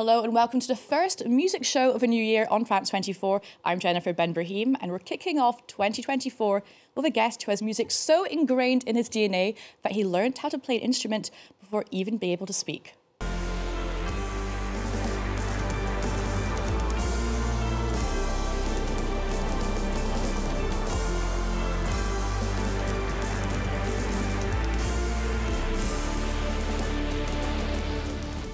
Hello and welcome to the first music show of a new year on France 24. I'm Jennifer Ben Brahim and we're kicking off 2024 with a guest who has music so ingrained in his DNA that he learned how to play an instrument before even being able to speak.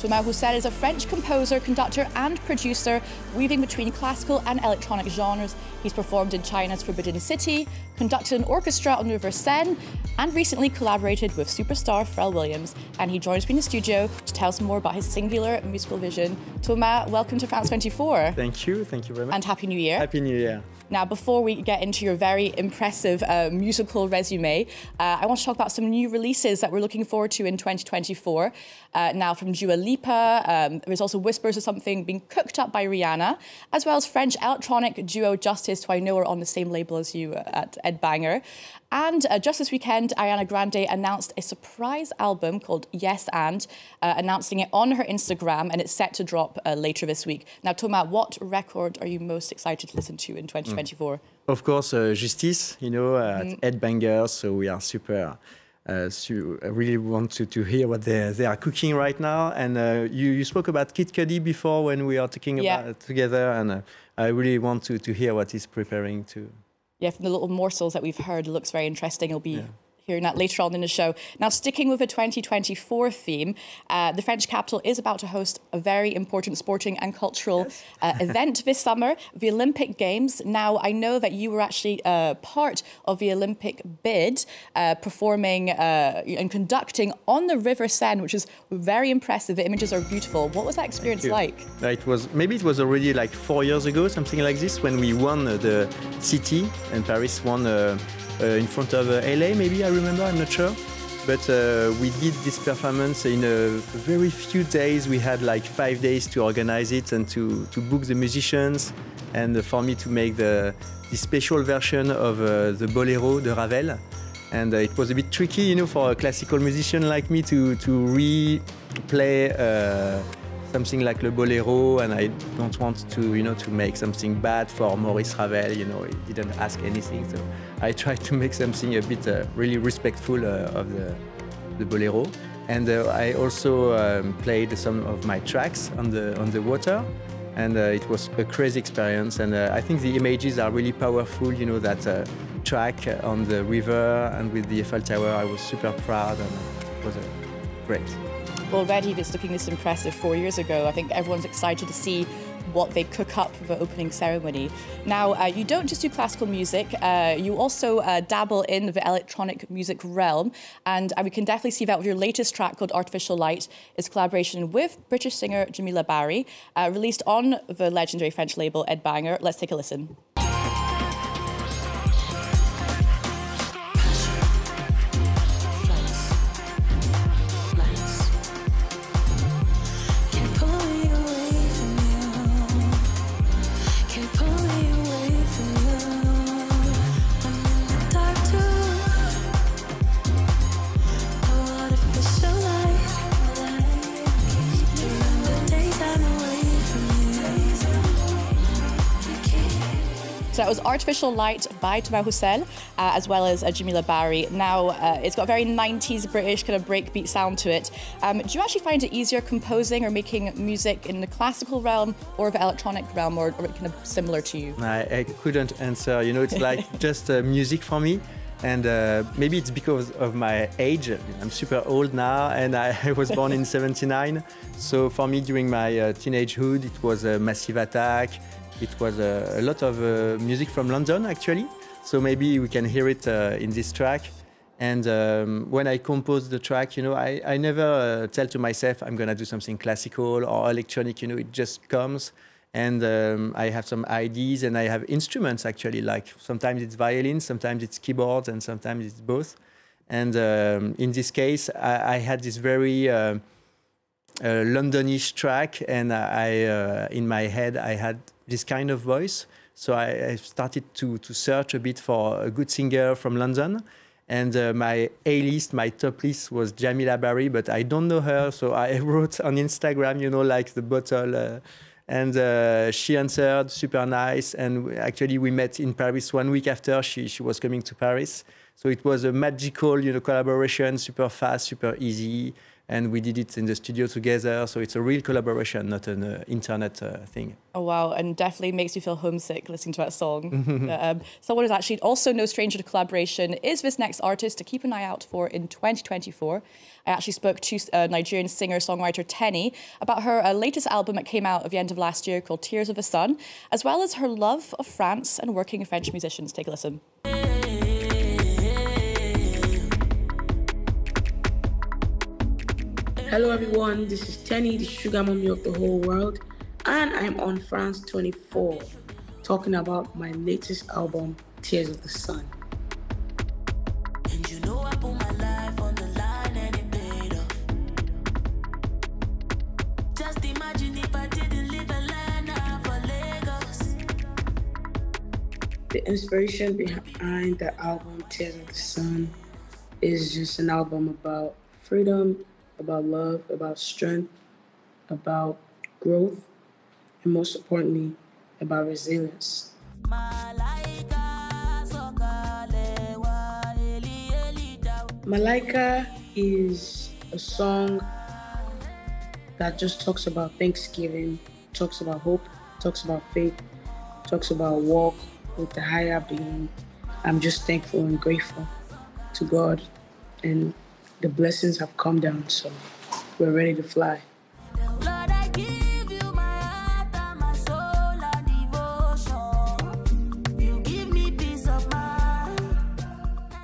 Thomas Roussel is a French composer, conductor and producer, weaving between classical and electronic genres. He's performed in China's Forbidden City, conducted an orchestra on River Seine, and recently collaborated with superstar Pharrell Williams. And he joins me in the studio to tell us more about his singular musical vision. Thomas, welcome to France 24. Thank you very much. And Happy New Year. Happy New Year. Now, before we get into your very impressive musical resume, I want to talk about some new releases that we're looking forward to in 2024. Now, from Dua Lipa, there's also whispers of something being cooked up by Rihanna, as well as French electronic duo Justice, who I know are on the same label as you at Ed Banger. And just this weekend, Ariana Grande announced a surprise album called Yes And, announcing it on her Instagram, and it's set to drop later this week. Now, Thomas, what record are you most excited to listen to in 2024? Of course, Justice, you know, at Ed Banger, so we are super, I really want to hear what they are cooking right now. And you spoke about Kid Cudi before when we are talking about together, and I really want to hear what he's preparing to. Yeah, from the little morsels that we've heard, it looks very interesting. It'll be hearing that later on in the show. Now, sticking with the 2024 theme, the French capital is about to host a very important sporting and cultural event this summer, the Olympic Games. Now, I know that you were actually part of the Olympic bid, performing and conducting on the River Seine, which is very impressive. The images are beautiful. What was that experience like? It was already like 4 years ago, something like this, when we won the city, and Paris won in front of LA, maybe, I remember, I'm not sure. But we did this performance in a very few days. We had like 5 days to organize it and to book the musicians, and for me to make the special version of the Boléro de Ravel. And it was a bit tricky, you know, for a classical musician like me to replay something like Le Boléro, and I don't want to, you know, to make something bad for Maurice Ravel, you know, he didn't ask anything, so I tried to make something a bit really respectful of the Boléro. And I also played some of my tracks on the water, and it was a crazy experience, and I think the images are really powerful, you know, that track on the river and with the Eiffel Tower. I was super proud, and it was great. Already, if it's looking this impressive 4 years ago, I think everyone's excited to see what they cook up for the opening ceremony. Now, you don't just do classical music, you also dabble in the electronic music realm, and we can definitely see that with your latest track called Artificial Light, is collaboration with British singer Jamila Barry, released on the legendary French label Ed Banger. Let's take a listen. So that was Artificial Light by Thomas Roussel, as well as Jamila Barry. Now, it's got a very 90s British kind of breakbeat sound to it. Do you actually find it easier composing or making music in the classical realm or the electronic realm, or kind of similar to you? I couldn't answer, you know, it's like just music for me. And maybe it's because of my age. I'm super old now, and I was born in '79. So for me, during my teenagehood, it was Massive Attack. It was a lot of music from London, actually, so maybe we can hear it in this track. And when I compose the track, you know, I never tell to myself I'm gonna do something classical or electronic, you know, it just comes. And I have some ideas, and I have instruments, actually, like sometimes it's violin, sometimes it's keyboard, and sometimes it's both. And in this case, I had this very Londonish track, and in my head I had this kind of voice, so I started to search a bit for a good singer from London, And my A-list, my top list was Jamila Barry, but I don't know her. So I wrote on Instagram, you know, like the bottle. And she answered, super nice. And actually, we met in Paris 1 week after she was coming to Paris. So it was a magical, you know, collaboration, super fast, super easy. And we did it in the studio together. So it's a real collaboration, not an internet thing. Oh, wow. And definitely makes you feel homesick listening to that song. Someone who's actually also no stranger to collaboration is this next artist to keep an eye out for in 2024. I actually spoke to Nigerian singer-songwriter Teni about her latest album that came out at the end of last year called Tears of the Sun, as well as her love of France and working with French musicians. Take a listen. Hello everyone, this is Teni, the sugar mommy of the whole world, and I'm on France 24, talking about my latest album, Tears of the Sun. And you know I put my life on the line and it paid off. Just imagine if I didn't live Atlanta for Lagos. The inspiration behind the album, Tears of the Sun, is just an album about freedom, about love, about strength, about growth, and most importantly, about resilience. Malaika is a song that just talks about thanksgiving, talks about hope, talks about faith, talks about walk with the higher being. I'm just thankful and grateful to God, and the blessings have come down, so we're ready to fly.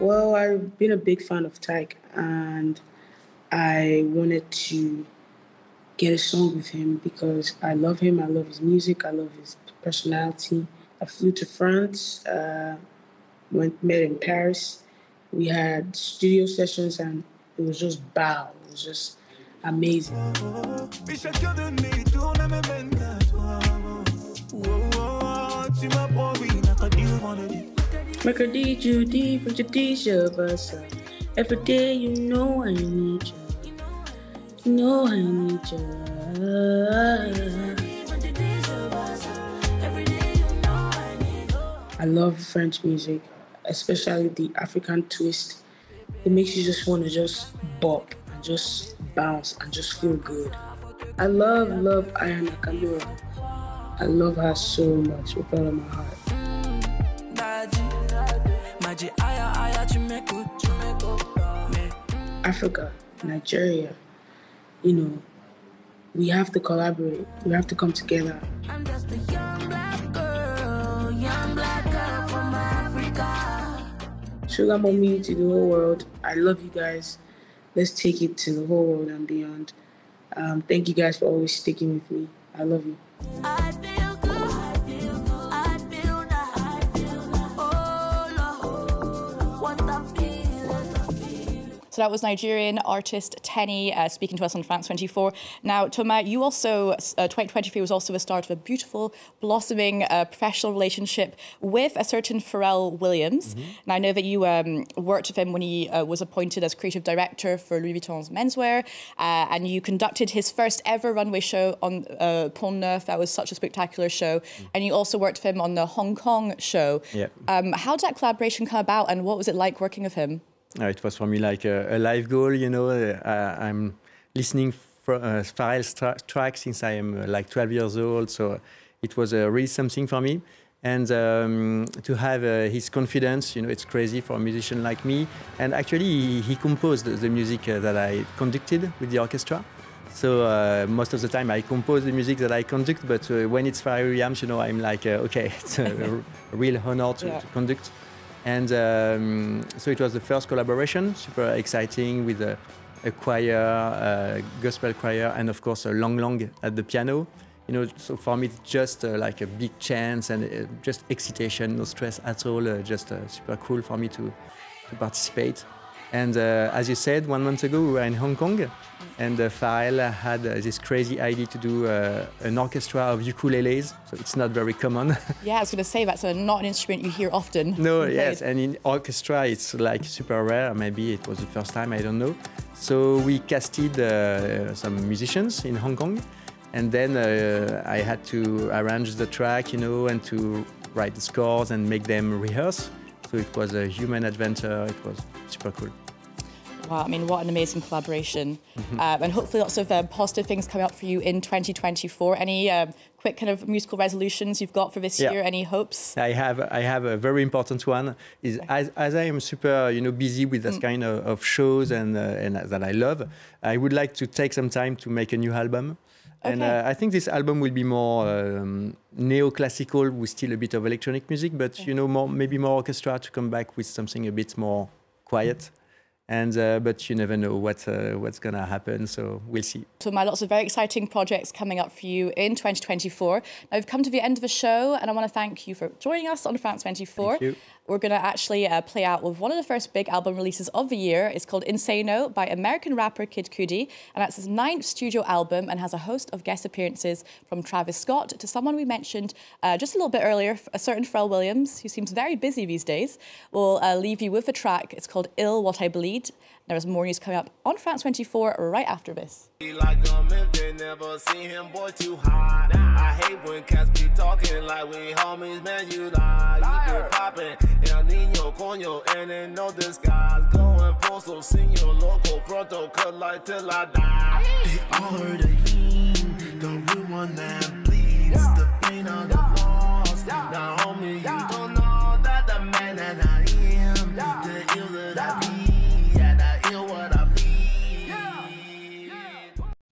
Well, I've been a big fan of Tyke, and I wanted to get a song with him because I love him, I love his music, I love his personality. I flew to France, met in Paris. We had studio sessions and it was just wow, it was just amazing. Every day you know I need you. You know I need you. I love French music, especially the African twist. It makes you just want to just bop and just bounce and just feel good. I love Aya Nakamura. I love her so much with all of my heart. Africa, Nigeria, you know, we have to collaborate. We have to come together. I'm just a young black girl, from Africa. Sugar mommy to the whole world. I love you guys. Let's take it to the whole world and beyond. Thank you guys for always sticking with me. I love you. I feel good. I feel good. I feel that. I feel that. Oh, Lord. What the feeling. So that was Nigerian artist Teni speaking to us on France 24. Now, Thomas, you also, 2023 was also the start of a beautiful, blossoming professional relationship with a certain Pharrell Williams. And I know that you worked with him when he was appointed as creative director for Louis Vuitton's menswear, and you conducted his first ever runway show on Pont Neuf. That was such a spectacular show. And you also worked with him on the Hong Kong show. How did that collaboration come about, and what was it like working with him? It was for me like a life goal, you know. I'm listening for Pharrell's track since I am like 12 years old, so it was really something for me. And to have his confidence, you know, it's crazy for a musician like me. And actually, he composed the music that I conducted with the orchestra. So most of the time I compose the music that I conduct, but when it's Pharrell Williams, you know, I'm like, okay, it's a real honor to conduct. And so it was the first collaboration, super exciting, with a choir, a gospel choir, and of course, Lang Lang at the piano. You know, so for me, it's just like a big chance and just excitation, no stress at all, just super cool for me to participate. And as you said, 1 month ago, we were in Hong Kong, and Pharrell had this crazy idea to do an orchestra of ukuleles, so it's not very common. Yeah, I was going to say, that's not an instrument you hear often. No, yes, and in orchestra, it's like super rare. Maybe it was the first time, I don't know. So we casted some musicians in Hong Kong, and then I had to arrange the track, you know, and to write the scores and make them rehearse. So it was a human adventure, it was super cool. Wow, I mean, what an amazing collaboration. Mm-hmm. And hopefully lots of positive things come up for you in 2024. Any quick kind of musical resolutions you've got for this year? Any hopes? I have a very important one. Is as I am super, you know, busy with this kind of shows and that I love, I would like to take some time to make a new album. Okay. And I think this album will be more neoclassical with still a bit of electronic music, but, you know, maybe more orchestra to come back with something a bit more quiet. And but you never know what's going to happen, so we'll see. So lots of very exciting projects coming up for you in 2024. Now, we've come to the end of the show, and I want to thank you for joining us on France 24. Thank you. We're going to actually play out with one of the first big album releases of the year. It's called Insano by American rapper Kid Cudi, and that's his 9th studio album and has a host of guest appearances from Travis Scott to someone we mentioned just a little bit earlier, a certain Pharrell Williams, who seems very busy these days. We'll leave you with a track. It's called Ill What I Bleed. There is more news coming up on France 24 right after this. Like them if they never see him, boy, too hot. I hate when cats be talking like we homies, man, you lie. You been poppin', El Nino, coño, and ain't no disguise. Going postal, sing your local pronto, cut like till I die. They all heard the hymn, the ruin that bleeds, the pain on the walls. Now, homie, you don't know.